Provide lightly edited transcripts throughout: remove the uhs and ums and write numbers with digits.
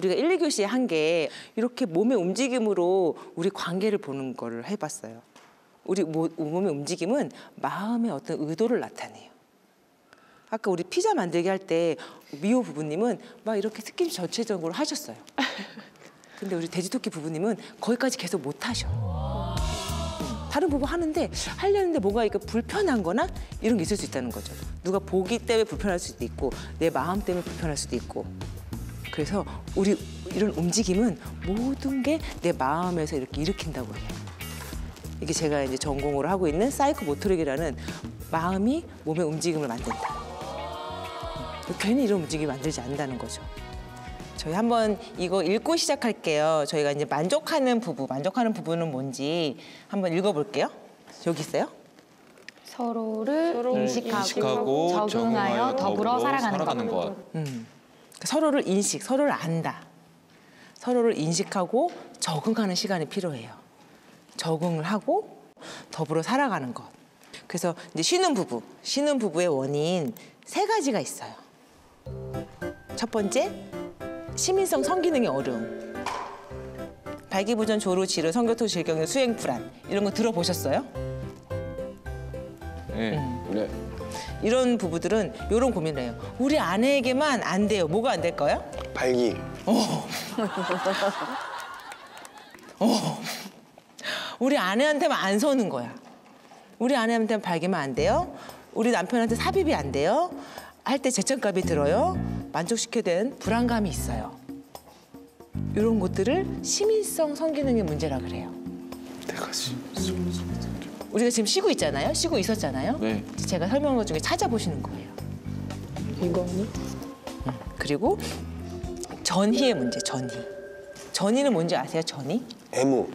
우리가 1, 2교시에 한 게 이렇게 몸의 움직임으로 우리 관계를 보는 거를 해봤어요. 우리 몸의 움직임은 마음의 어떤 의도를 나타내요. 아까 우리 피자 만들기 할 때 미호 부부님은 막 이렇게 스킨십 전체적으로 하셨어요. 근데 우리 돼지토끼 부부님은 거기까지 계속 못 하셔. 다른 부부 하는데 하려는데 뭔가 이렇게 불편한 거나 이런 게 있을 수 있다는 거죠. 누가 보기 때문에 불편할 수도 있고 내 마음 때문에 불편할 수도 있고. 그래서 우리 이런 움직임은 모든 게 내 마음에서 이렇게 일으킨다고 해요. 이게 제가 이제 전공으로 하고 있는 사이코모토릭이라는 마음이 몸의 움직임을 만든다. 괜히 이런 움직임을 만들지 않는다는 거죠. 저희 한번 이거 읽고 시작할게요. 저희가 이제 만족하는 부부는 뭔지 한번 읽어볼게요. 여기 있어요. 서로를 인식하고 적응하여 더불어 살아가는 것. 서로를 인식, 서로를 안다. 서로를 인식하고 적응하는 시간이 필요해요. 적응을 하고 더불어 살아가는 것. 그래서 이제 쉬는 부부의 원인 3가지가 있어요. 첫 번째, 시민성 성기능의 어려움. 발기부전, 조루, 질환, 성교토, 질경유, 수행 불안 이런 거 들어보셨어요? 네. 네. 이런 부부들은 이런 고민을 해요. 우리 아내에게만 안 돼요. 뭐가 안 될까요? 발기. 우리 아내한테만 안 서는 거야. 우리 아내한테만 발기만 안 돼요. 우리 남편한테 삽입이 안 돼요. 할 때 제천값이 들어요. 만족시켜야 되는 불안감이 있어요. 이런 것들을 시민성 성기능의 문제라 그래요. 내가 우리가 지금 쉬고 있잖아요. 쉬고 있었잖아요. 네. 제가 설명한 것 중에 찾아보시는 거예요. 이거 아니? 그리고 전희의 문제, 전희. 전희는 뭔지 아세요? 전희? 애무.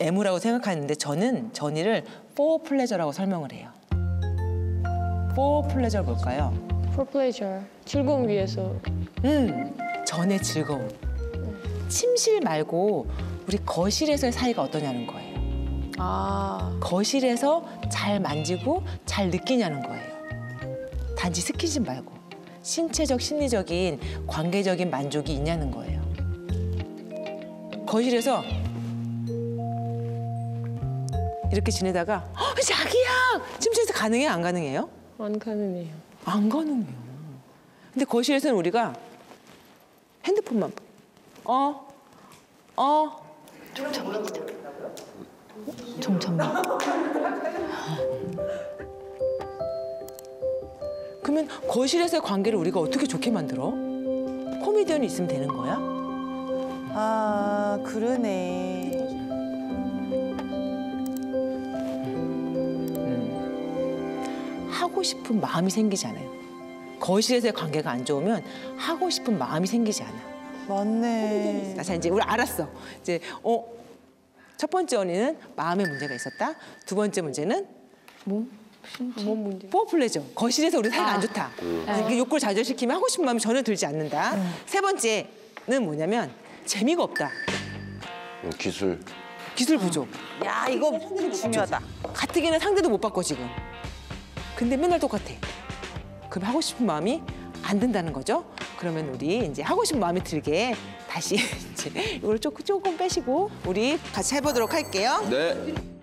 애무라고 생각하는데 저는 전희를 포플레저라고 설명을 해요. 포플레저 뭘까요? 포플레저, 즐거움 위해서. 전의 즐거움. 침실 말고 우리 거실에서의 사이가 어떠냐는 거예요. 아. 거실에서 잘 만지고 잘 느끼냐는 거예요. 단지 스킨십 말고 신체적, 심리적인, 관계적인 만족이 있냐는 거예요. 거실에서 이렇게 지내다가 자기야! 침실에서 가능해요? 안 가능해요? 안 가능해요. 안 가능해요. 근데 거실에서는 우리가 핸드폰만 봐. 정참만. 그러면 거실에서의 관계를 우리가 어떻게 좋게 만들어? 코미디언이 있으면 되는 거야? 아, 그러네. 하고 싶은 마음이 생기지 않아요. 거실에서의 관계가 안 좋으면 하고 싶은 마음이 생기지 않아. 맞네. 자, 이제 우리 알았어. 이제 첫 번째 원인은 마음의 문제가 있었다. 두 번째 문제는 몸 문제. 포어플레이죠. 거실에서 우리 사이가 안 좋다. 욕구를 좌절시키면 하고 싶은 마음이 전혀 들지 않는다. 세 번째는 뭐냐면 재미가 없다. 기술 부족. 야, 이거 중요하다. 가뜩이나 상대도 못 바꿔 지금. 근데 맨날 똑같아. 그럼 하고 싶은 마음이 안 든다는 거죠. 그러면 우리 이제 하고 싶은 마음이 들게 다시 이제 이걸 조금 빼시고 우리 같이 해보도록 할게요. 네.